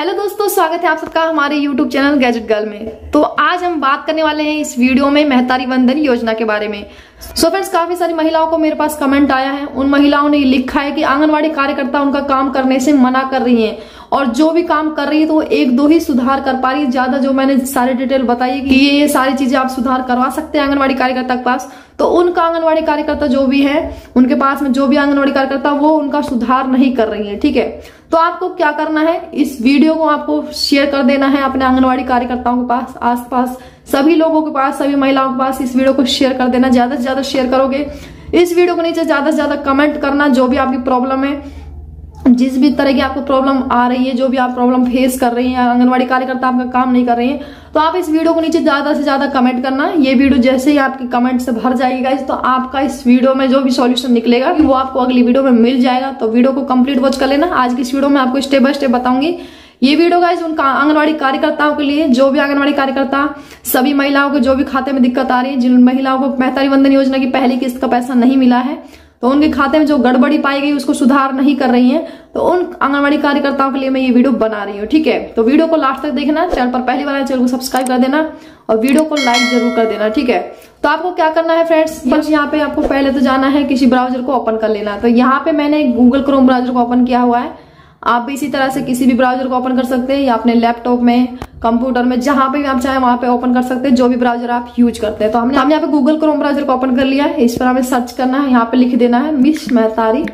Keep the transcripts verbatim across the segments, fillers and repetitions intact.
Hello दोस्तों, स्वागत है आप सबका हमारे यूट्यूब चैनल गैजेट गर्ल में। तो आज हम बात करने वाले हैं इस वीडियो में मेहतारी वंदन योजना के बारे में। सो फ्रेंड्स, काफी सारी महिलाओं को मेरे पास कमेंट आया है। उन महिलाओं ने लिखा है कि आंगनवाड़ी कार्यकर्ता उनका काम करने से मना कर रही हैं और जो भी काम कर रही है तो वो एक दो ही सुधार कर पा रही है। ज्यादा जो मैंने सारी डिटेल बताई कि ये ये सारी चीजें आप सुधार करवा सकते हैं आंगनवाड़ी कार्यकर्ता के पास, तो उनका आंगनवाड़ी कार्यकर्ता जो भी है उनके पास में जो भी आंगनवाड़ी कार्यकर्ता वो उनका सुधार नहीं कर रही है। ठीक है, तो आपको क्या करना है, इस वीडियो को आपको शेयर कर देना है अपने आंगनवाड़ी कार्यकर्ताओं के पास, आस पास सभी लोगों के पास, सभी महिलाओं के पास इस वीडियो को शेयर कर देना। ज्यादा से ज्यादा शेयर करोगे इस वीडियो को, नीचे ज्यादा से ज्यादा कमेंट करना जो भी आपकी प्रॉब्लम है, जिस भी तरह की आपको प्रॉब्लम आ रही है, जो भी आप प्रॉब्लम फेस कर रही हैं, आंगनवाड़ी कार्यकर्ता आपका काम नहीं कर रही हैं, तो आप इस वीडियो को नीचे ज्यादा से ज्यादा कमेंट करना। ये वीडियो जैसे ही आपकी कमेंट से भर जाएगी गाइस, तो आपका इस वीडियो में जो भी सॉल्यूशन निकलेगा वो आपको अगली वीडियो में मिल जाएगा। तो वीडियो को कंप्लीट वॉच कर लेना। आज की इस वीडियो में आपको स्टेप बाय स्टेप बताऊंगी। ये वीडियो गाइस उनका आंगनवाड़ी कार्यकर्ताओं के लिए, जो भी आंगनवाड़ी कार्यकर्ता सभी महिलाओं के जो भी खाते में दिक्कत आ रही है, जिन महिलाओं को मेहतारी वंदन योजना की पहली किस्त का पैसा नहीं मिला है तो उनके खाते में जो गड़बड़ी पाई गई उसको सुधार नहीं कर रही हैं, तो उन आंगनवाड़ी कार्यकर्ताओं के लिए मैं ये वीडियो बना रही हूँ। ठीक है, तो वीडियो को लास्ट तक देखना। चैनल पर पहली बार आए चैनल को सब्सक्राइब कर देना और वीडियो को लाइक जरूर कर देना। ठीक है, तो आपको क्या करना है फ्रेंड्स, बस यहाँ पे आपको पहले तो जाना है, किसी ब्राउजर को ओपन कर लेना। तो यहाँ पे मैंने गूगल क्रोम ब्राउजर को ओपन किया हुआ है। आप भी इसी तरह से किसी भी ब्राउजर को ओपन कर सकते हैं, या अपने लैपटॉप में, कंप्यूटर में, जहां पे भी आप चाहे वहां पे ओपन कर सकते हैं, जो भी ब्राउजर आप यूज करते हैं। तो हमने हमने यहाँ पे गूगल क्रोम ब्राउजर को ओपन कर लिया है। इस पर हमें सर्च करना है, यहाँ पे लिख देना है मिस मेहतारी।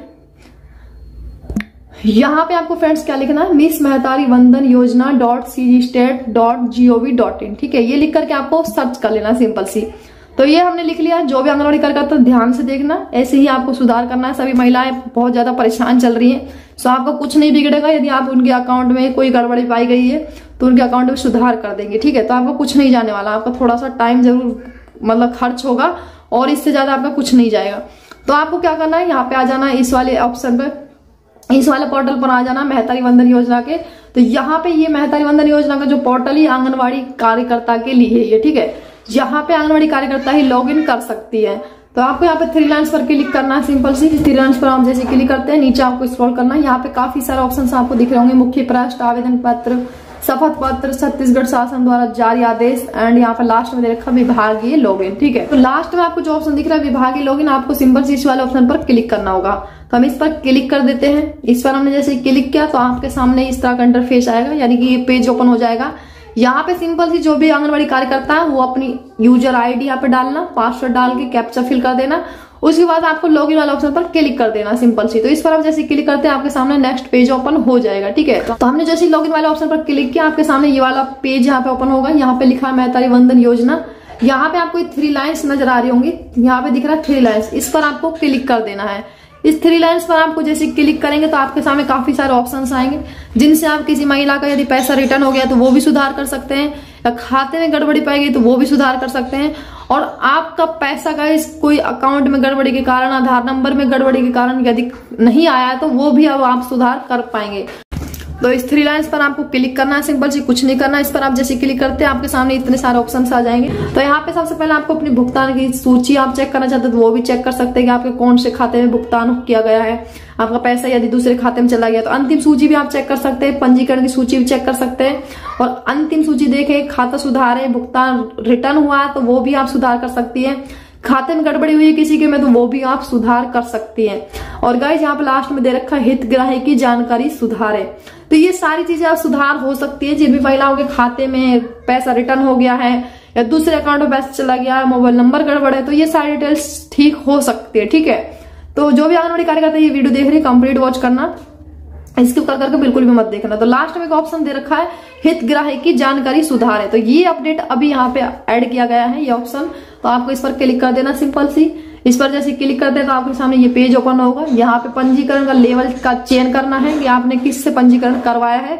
यहाँ पे आपको फ्रेंड्स क्या लिखना है, miss Mahtari Vandan Yojana dot C G state dot G O V dot in. ठीक है, ये लिख करके आपको सर्च कर लेना, सिंपल सी। तो ये हमने लिख लिया। जो भी आंगनवाड़ी कार्यकर्ता ध्यान से देखना, ऐसे ही आपको सुधार करना है। सभी महिलाएं बहुत ज्यादा परेशान चल रही हैं, सो आपका कुछ नहीं बिगड़ेगा। यदि आप उनके अकाउंट में कोई गड़बड़ी पाई गई है तो उनके अकाउंट में सुधार कर देंगे। ठीक है, तो आपका कुछ नहीं जाने वाला। आपका थोड़ा सा टाइम जरूर मतलब खर्च होगा और इससे ज्यादा आपका कुछ नहीं जाएगा। तो आपको क्या करना है, यहाँ पे आ जाना है, इस वाले ऑप्शन पर, इस वाले पोर्टल पर आ जाना मेहतारी वंदन योजना के। तो यहाँ पे ये मेहतारी वंदन योजना का जो पोर्टल ही आंगनबाड़ी कार्यकर्ता के लिए है। ठीक है, यहाँ पे आंगनवाड़ी कार्यकर्ता ही लॉगिन कर सकती है। तो आपको यहाँ पे थ्री लाइन्स पर क्लिक करना है, सिंपल सी। थ्री लाइन्स पर आप जैसे क्लिक करते हैं, नीचे आपको स्क्रॉल करना है। यहाँ पे काफी सारे ऑप्शंस आपको दिख रहे होंगे, मुख्य प्रश्न, आवेदन पत्र, शपथ पत्र, छत्तीसगढ़ शासन द्वारा जारी आदेश, एंड यहाँ पे लास्ट में दे रखा विभागीय लॉगिन। ठीक है, तो लास्ट में आपको जो ऑप्शन दिख रहा है विभागीय लॉगिन, आपको सिंपल सी इस वाले ऑप्शन पर क्लिक करना होगा। तो हम इस पर क्लिक कर देते हैं। इस पर हमने जैसे क्लिक किया तो आपके सामने इस तरह का इंटरफेस आएगा, यानी कि ये पेज ओपन हो जाएगा। यहाँ पे सिंपल सी जो भी आंगनवाड़ी कार्यकर्ता है वो अपनी यूजर आईडी यहाँ पे डालना, पासवर्ड डाल के कैप्चा फिल कर देना। उसके बाद आपको लॉगिन वाले ऑप्शन पर क्लिक कर देना, सिंपल सी। तो इस पर आप जैसे क्लिक करते हैं आपके सामने नेक्स्ट पेज ओपन हो जाएगा। ठीक है, तो हमने जैसे लॉगिन वाले ऑप्शन पर क्लिक किया आपके सामने ये वाला पेज यहाँ पे ओपन होगा। यहाँ पे लिखा है मेहतारी वंदन योजना। यहाँ पे आपको थ्री लाइन्स नजर आ रही होंगी, यहाँ पे दिख रहा है थ्री लाइन्स, इस पर आपको क्लिक कर देना है। इस थ्री लाइन्स पर आपको जैसे क्लिक करेंगे तो आपके सामने काफी सारे ऑप्शंस आएंगे, जिनसे आप किसी महिला का यदि पैसा रिटर्न हो गया तो वो भी सुधार कर सकते हैं, या खाते में गड़बड़ी पाई गई तो वो भी सुधार कर सकते हैं, और आपका पैसा का इस कोई अकाउंट में गड़बड़ी के कारण, आधार नंबर में गड़बड़ी के कारण यदि नहीं आया तो वो भी अब आप सुधार कर पाएंगे। तो इस थ्री लाइन्स पर आपको क्लिक करना है, सिंपल सी, कुछ नहीं करना। इस पर आप जैसे क्लिक करते हैं आपके सामने इतने सारे ऑप्शंस आ जाएंगे। तो यहाँ पे सबसे पहले आपको अपनी भुगतान की सूची आप चेक करना चाहते हो तो वो भी चेक कर सकते हैं कि आपके कौन से खाते में भुगतान किया गया है। आपका पैसा यदि दूसरे खाते में चला गया तो अंतिम सूची भी आप चेक कर सकते हैं, पंजीकरण की सूची भी चेक कर सकते हैं, और अंतिम सूची देखे खाता सुधारे, भुगतान रिटर्न हुआ है तो वो भी आप सुधार कर सकती है, खाते में गड़बड़ी हुई है किसी के में तो वो भी आप सुधार कर सकती हैं, और गाइस यहाँ पे लास्ट में दे रखा हितग्राही की जानकारी सुधारे। तो ये सारी चीजें आप सुधार हो सकती है। जिन भी महिलाओं के खाते में पैसा रिटर्न हो गया है या दूसरे अकाउंट में पैसा चला गया है, मोबाइल नंबर गड़बड़ है, तो ये सारी डिटेल्स ठीक हो सकती है। ठीक है, तो जो भी आंगनवाड़ी कार्यकर्ता ये वीडियो देख रही है कंप्लीट वॉच करना, स्किप कर करके बिल्कुल भी मत देखना। तो लास्ट में एक ऑप्शन दे रखा है हितग्राही की जानकारी सुधार है, तो ये अपडेट अभी यहाँ पे ऐड किया गया है ये ऑप्शन। तो आपको इस पर क्लिक कर देना, सिंपल सी। इस पर जैसे क्लिक करते हैं तो आपके सामने ये पेज ओपन होगा। यहाँ पे पंजीकरण का लेवल का चयन करना है कि आपने किससे पंजीकरण करवाया है।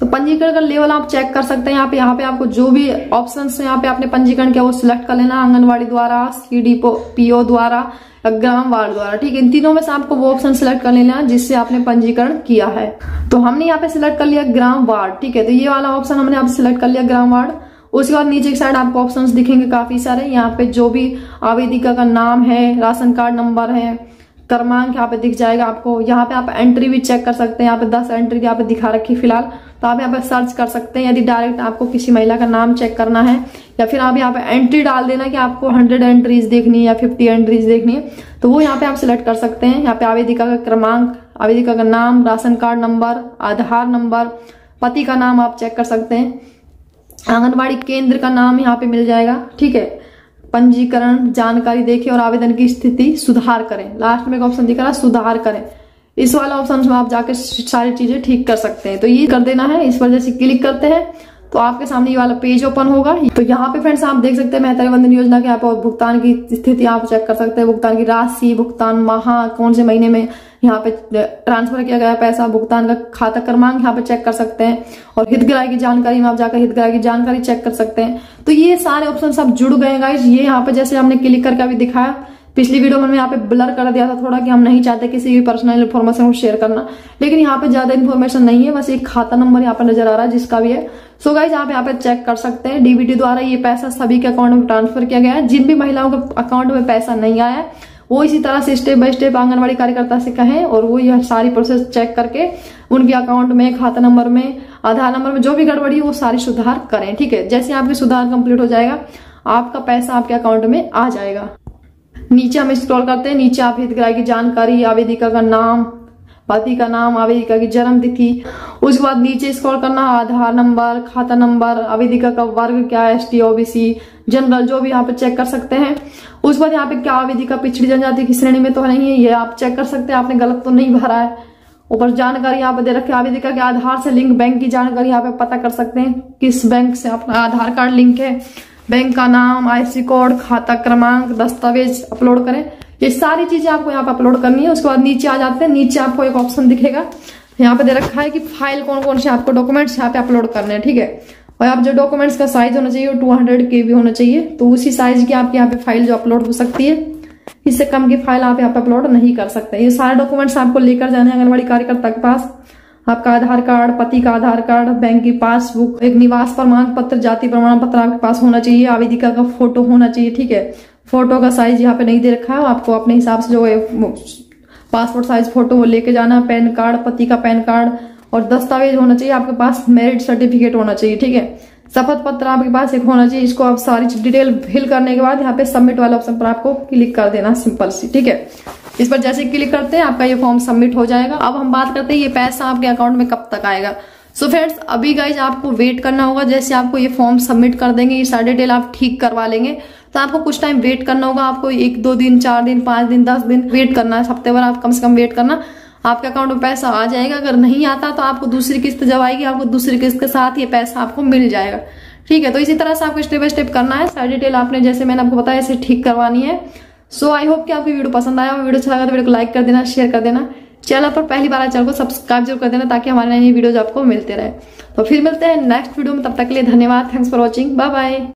तो पंजीकरण का लेवल आप चेक कर सकते हैं। यहाँ पे यहाँ पे आपको जो भी ऑप्शंस हैं यहाँ पे आपने पंजीकरण किया वो सिलेक्ट कर लेना, आंगनवाड़ी द्वारा, सी डी पीओ द्वारा, ग्राम वार्ड द्वारा। ठीक है, इन तीनों में से आपको वो ऑप्शन सिलेक्ट कर लेना जिससे आपने पंजीकरण किया है। तो हमने यहाँ पे सिलेक्ट कर लिया ग्राम वार्ड। ठीक है, तो ये वाला ऑप्शन हमने आप सिलेक्ट कर लिया ग्राम वार्ड। उसके बाद नीचे की साइड आपको ऑप्शंस दिखेंगे काफी सारे। यहाँ पे जो भी आवेदिका का नाम है, राशन कार्ड नंबर है, क्रमांक यहाँ पे दिख जाएगा आपको। यहाँ पे आप एंट्री भी चेक कर सकते हैं, यहाँ पे दस एंट्री यहाँ पे दिखा रखी फिलहाल। तो आप यहाँ पर सर्च कर सकते हैं। यदि डायरेक्ट आपको किसी महिला का नाम चेक करना है या फिर आप यहाँ पे एंट्री डाल देना कि आपको हंड्रेड एंट्रीज देखनी है या फिफ्टी एंट्रीज देखनी है, तो वो यहाँ पे आप सिलेक्ट कर सकते हैं। यहाँ पे आवेदिका का क्रमांक, आवेदिका का नाम, ration card number, Aadhaar number, पति का नाम आप चेक कर सकते हैं, आंगनबाड़ी केंद्र का नाम यहाँ पे मिल जाएगा। ठीक है, पंजीकरण जानकारी देखें और आवेदन की स्थिति सुधार करें। लास्ट में एक ऑप्शन दिख रहा है सुधार करें, इस वाला ऑप्शन में आप जाकर सारी चीजें ठीक कर सकते हैं। तो ये कर देना है, इस पर जैसे क्लिक करते हैं तो आपके सामने ये वाला पेज ओपन होगा। तो यहाँ पे फ्रेंड्स आप देख सकते हैं मेहतारी वंदन योजना के आप भुगतान की स्थिति आप चेक कर सकते हैं, भुगतान की राशि, भुगतान माह, कौन से महीने में यहाँ पे ट्रांसफर किया गया पैसा, भुगतान का खाता क्रमांक यहाँ पे चेक कर सकते हैं और हितग्राही की जानकारी में आप जाकर हितग्राही की जानकारी चेक कर सकते हैं। तो ये सारे ऑप्शन सब जुड़ गए गाइस। ये यहाँ पे जैसे हमने क्लिक करके अभी दिखाया, पिछली वीडियो में यहाँ पे ब्लर कर दिया था थोड़ा कि हम नहीं चाहते किसी भी पर्सनल इन्फॉर्मेशन को शेयर करना, लेकिन यहाँ पे ज्यादा इन्फॉर्मेशन नहीं है, बस एक खाता नंबर यहाँ पे नजर आ रहा है जिसका भी है। सो गाइज आप यहाँ पे चेक कर सकते हैं डीबीटी द्वारा ये पैसा सभी के अकाउंट में ट्रांसफर किया गया है। जिन भी महिलाओं के अकाउंट में पैसा नहीं आया वो इसी तरह से स्टेप बाय स्टेप आंगनबाड़ी कार्यकर्ता से कहें और वो यह सारी प्रोसेस चेक करके उनके अकाउंट में, खाता नंबर में, आधार नंबर में जो भी गड़बड़ी है वो सारी सुधार करें। ठीक है, जैसे आपके सुधार कंप्लीट हो जाएगा आपका पैसा आपके अकाउंट में आ जाएगा। नीचे हम स्क्रॉल करते हैं, नीचे आप हितग्राही की जानकारी, आवेदिका का नाम, पति का नाम, आवेदिका की जन्म तिथि, उसके बाद नीचे स्क्रॉल करना आधार नंबर, खाता नंबर, आवेदिका का वर्ग क्या है, एस टी, ओबीसी, जनरल, जो भी यहाँ पे चेक कर सकते हैं। उसके बाद यहाँ पे क्या आवेदिका पिछड़ी जनजाति की श्रेणी में तो नहीं है, ये आप चेक कर सकते हैं आपने गलत तो नहीं भरा है। ऊपर जानकारी यहाँ पे दे रखी है, आवेदिका के आधार से लिंक बैंक की जानकारी यहाँ पे पता कर सकते हैं किस बैंक से अपना आधार कार्ड लिंक है, बैंक का नाम, आईसी कोड, खाता क्रमांक, दस्तावेज अपलोड करें, ये सारी चीजें आपको यहाँ पे अपलोड करनी है। उसके बाद नीचे आ जाते हैं, नीचे आपको एक ऑप्शन दिखेगा यहाँ पे दे रखा है कि फाइल कौन कौन से आपको डॉक्यूमेंट्स यहाँ पे अपलोड करने हैं। ठीक है, और आप जो डॉक्यूमेंट्स का साइज होना चाहिए वो टू हंड्रेड के बी होना चाहिए, तो उसी साइज की आपके यहाँ पे फाइल जो अपलोड हो सकती है, इससे कम की फाइल आप यहाँ पे अपलोड नहीं कर सकते। ये सारे डॉक्यूमेंट्स आपको लेकर जाने हैं आंगनबाड़ी कार्यकर्ता के पास, आपका आधार कार्ड, पति का आधार कार्ड, बैंक की पासबुक, एक निवास प्रमाण पत्र, जाति प्रमाण पत्र आपके पास होना चाहिए, आवेदिका का फोटो होना चाहिए। ठीक है, फोटो का साइज यहाँ पे नहीं दे रखा है, आपको अपने हिसाब से जो है पासपोर्ट साइज फोटो वो लेके जाना, पैन कार्ड, पति का पैन कार्ड, और दस्तावेज होना चाहिए आपके पास, मेरिट सर्टिफिकेट होना चाहिए। ठीक है, शपथ पत्र आपके पास एक होना चाहिए। इसको आप सारी डिटेल फिल करने के बाद यहाँ पे सबमिट वाले ऑप्शन पर आपको क्लिक कर देना, सिंपल सी। ठीक है, इस पर जैसे क्लिक करते हैं आपका ये फॉर्म सबमिट हो जाएगा। अब हम बात करते हैं ये पैसा आपके अकाउंट में कब तक आएगा। सो फ्रेंड्स अभी गाइज आपको वेट करना होगा, जैसे आपको ये फॉर्म सबमिट कर देंगे, ये सारी डिटेल आप ठीक करवा लेंगे तो आपको कुछ टाइम वेट करना होगा, आपको एक दो दिन, चार दिन, पाँच दिन, दस दिन वेट करना है, हफ्ते भर आप कम से कम वेट करना, आपके अकाउंट में पैसा आ जाएगा। अगर नहीं आता तो आपको दूसरी किस्त जब आएगी आपको दूसरी किस्त के साथ ये पैसा आपको मिल जाएगा। ठीक है, तो इसी तरह से आपको स्टेप बाय स्टेप करना है, सारी डिटेल आपने जैसे मैंने आपको बताया ऐसे ठीक करवानी है। सो आई होप कि आपको वीडियो पसंद आया, वीडियो अच्छा लगा तो वीडियो को लाइक कर देना, शेयर कर देना, चैनल पर पहली बार चैनल को सब्सक्राइब जरूर कर देना ताकि हमारे नए वीडियोज आपको मिलते रहे। तो फिर मिलते हैं नेक्स्ट वीडियो में, तब तक के लिए धन्यवाद, thanks for watching, bye bye.